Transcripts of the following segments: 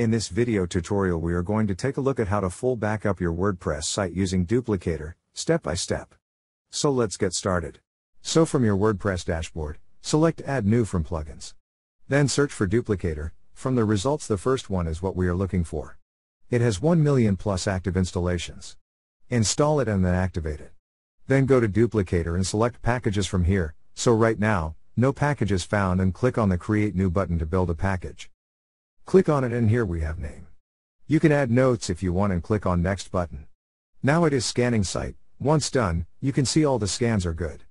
In this video tutorial we are going to take a look at how to full backup your WordPress site using Duplicator, step by step. So let's get started. So from your WordPress dashboard, select Add New from Plugins. Then search for Duplicator. From the results, the first one is what we are looking for. It has 1 million plus active installations. Install it and then activate it. Then go to Duplicator and select Packages from here, so right now, no package is found, and click on the Create New button to build a package. Click on it and here we have name. You can add notes if you want and click on Next button. Now it is scanning site. Once done, you can see all the scans are good.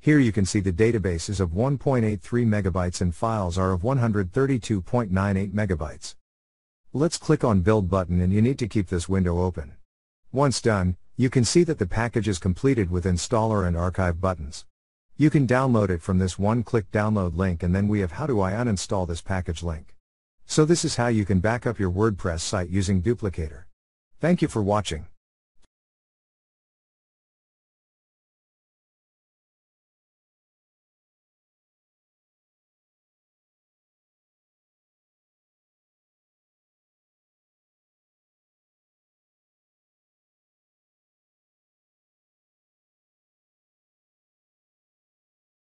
Here you can see the database is of 1.83 megabytes and files are of 132.98 megabytes. Let's click on Build button and you need to keep this window open. Once done, you can see that the package is completed with Installer and Archive buttons. You can download it from this one-click download link, and then we have How do I uninstall this package link. So this is how you can back up your WordPress site using Duplicator. Thank you for watching.